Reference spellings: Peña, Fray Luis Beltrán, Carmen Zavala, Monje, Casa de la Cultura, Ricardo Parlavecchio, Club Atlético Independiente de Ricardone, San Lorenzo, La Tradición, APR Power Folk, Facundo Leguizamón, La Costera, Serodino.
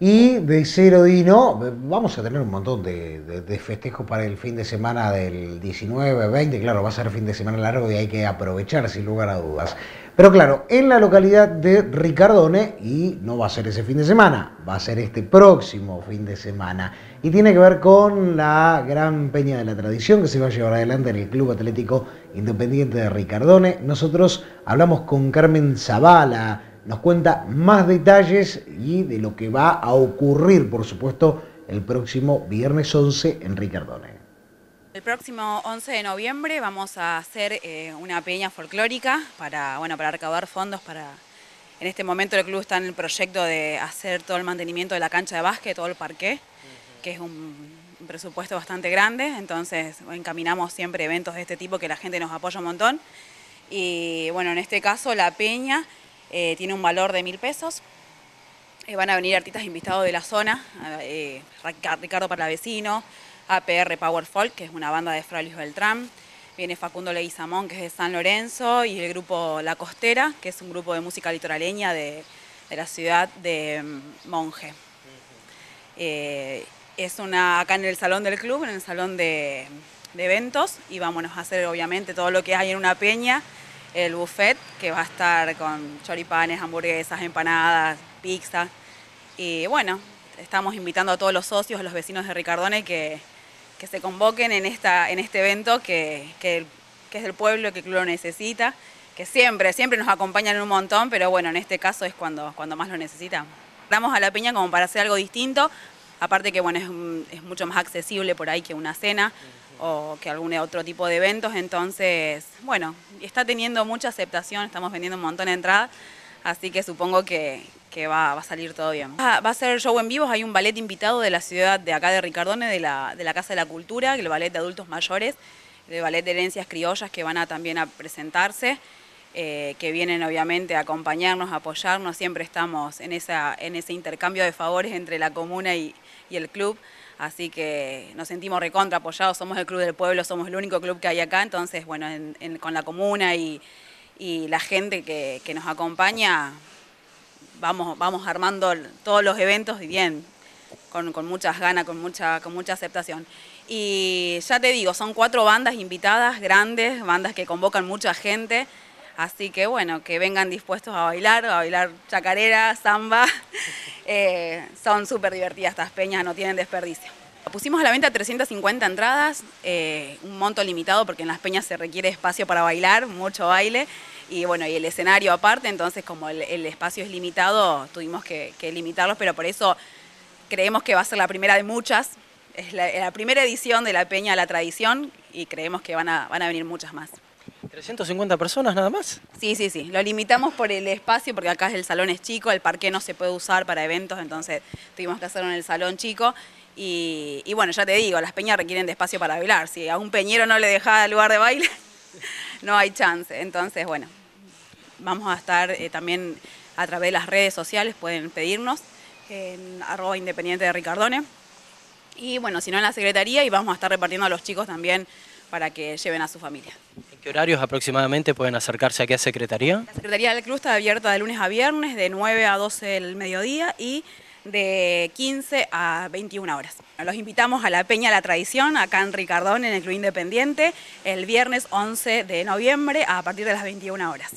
Y de Serodino vamos a tener un montón de festejos para el fin de semana del 19, 20, claro, va a ser fin de semana largo y hay que aprovechar sin lugar a dudas. Pero claro, en la localidad de Ricardone, y no va a ser ese fin de semana, va a ser este próximo fin de semana. Y tiene que ver con la gran Peña de la Tradición que se va a llevar adelante en el Club Atlético Independiente de Ricardone. Nosotros hablamos con Carmen Zavala, nos cuenta más detalles y de lo que va a ocurrir, por supuesto, el próximo viernes 11 en Ricardone. El próximo 11 de noviembre vamos a hacer una peña folclórica para recaudar fondos para... En este momento el club está en el proyecto de hacer todo el mantenimiento de la cancha de básquet, todo el parqué, que es un presupuesto bastante grande, entonces encaminamos siempre eventos de este tipo que la gente nos apoya un montón. Y bueno, en este caso la peña... tiene un valor de 1.000 pesos, van a venir artistas invitados de la zona, Ricardo Parlavecchio, APR Power Folk, que es una banda de Fray Luis Beltrán, viene Facundo Leguizamón, que es de San Lorenzo, y el grupo La Costera, que es un grupo de música litoraleña de la ciudad de Monje. Es acá en el salón del club, en el salón de eventos, y vámonos a hacer obviamente todo lo que hay en una peña, el buffet, que va a estar con choripanes, hamburguesas, empanadas, pizza. Y bueno, estamos invitando a todos los socios, a los vecinos de Ricardone que se convoquen en este evento que es del pueblo, que el club lo necesita, que siempre nos acompañan un montón, pero bueno, en este caso es cuando más lo necesitamos. Damos a la peña como para hacer algo distinto, aparte que bueno, es mucho más accesible por ahí que una cena o que algún otro tipo de eventos, entonces, bueno, está teniendo mucha aceptación, estamos vendiendo un montón de entradas, así que supongo que va a salir todo bien. Va a ser show en vivo, hay un ballet invitado de la ciudad de acá de Ricardone, de la Casa de la Cultura, el ballet de adultos mayores, el ballet de herencias criollas que van a también a presentarse, que vienen obviamente a acompañarnos, a apoyarnos, siempre estamos en ese intercambio de favores entre la comuna y el club. Así que nos sentimos recontra apoyados, somos el club del pueblo, somos el único club que hay acá, entonces bueno, con la comuna y la gente que nos acompaña, vamos armando todos los eventos y bien, con muchas ganas, con mucha aceptación. Y ya te digo, son 4 bandas invitadas, grandes, bandas que convocan mucha gente, así que bueno, que vengan dispuestos a bailar chacarera, samba. Son súper divertidas estas peñas, no tienen desperdicio. Pusimos a la venta 350 entradas, un monto limitado porque en las peñas se requiere espacio para bailar, mucho baile, y bueno, y el escenario aparte, entonces como el espacio es limitado, tuvimos que limitarlos, pero por eso creemos que va a ser la primera de muchas, es la primera edición de la Peña La Tradición, y creemos que van a venir muchas más. ¿350 personas nada más? Sí, lo limitamos por el espacio porque acá el salón es chico, el parqué no se puede usar para eventos, entonces tuvimos que hacerlo en el salón chico y bueno, ya te digo, las peñas requieren de espacio para bailar, si a un peñero no le dejaba lugar de baile, no hay chance, entonces bueno, vamos a estar también a través de las redes sociales, pueden pedirnos en @independiente de Ricardone y bueno, si no en la secretaría y vamos a estar repartiendo a los chicos también para que lleven a su familia. ¿En qué horarios aproximadamente pueden acercarse aquí a secretaría? La secretaría del club está abierta de lunes a viernes, de 9 a 12 del mediodía y de 15 a 21 horas. Los invitamos a la Peña La Tradición, acá en Ricardone, en el Club Independiente, el viernes 11 de noviembre a partir de las 21 horas.